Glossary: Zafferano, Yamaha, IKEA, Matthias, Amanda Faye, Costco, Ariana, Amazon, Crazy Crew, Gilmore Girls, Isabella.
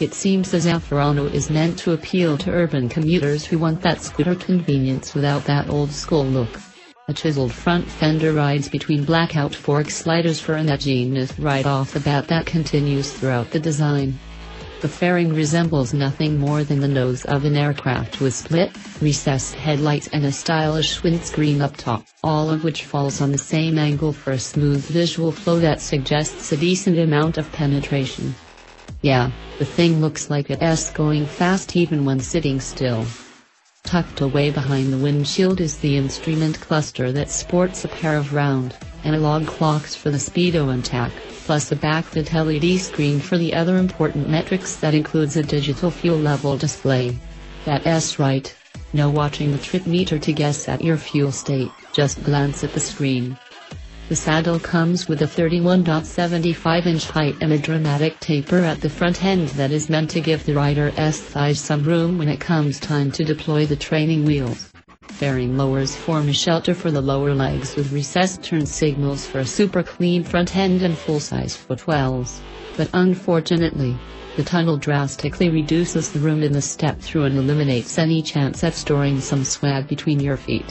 It seems the Zafferano is meant to appeal to urban commuters who want that scooter convenience without that old-school look. A chiseled front fender rides between blackout fork sliders for an edginess right off the bat that continues throughout the design. The fairing resembles nothing more than the nose of an aircraft with split, recessed headlights and a stylish windscreen up top, all of which falls on the same angle for a smooth visual flow that suggests a decent amount of penetration. Yeah, the thing looks like it's going fast even when sitting still. Tucked away behind the windshield is the instrument cluster that sports a pair of round, analog clocks for the speedo and tack, plus a backlit LED screen for the other important metrics that includes a digital fuel level display. That's right. No watching the trip meter to guess at your fuel state, just glance at the screen. The saddle comes with a 31.75-inch height and a dramatic taper at the front end that is meant to give the rider's thighs some room when it comes time to deploy the training wheels. Fairing lowers form a shelter for the lower legs with recessed turn signals for a super clean front end and full-size footwells. But unfortunately, the tunnel drastically reduces the room in the step-through and eliminates any chance at storing some swag between your feet.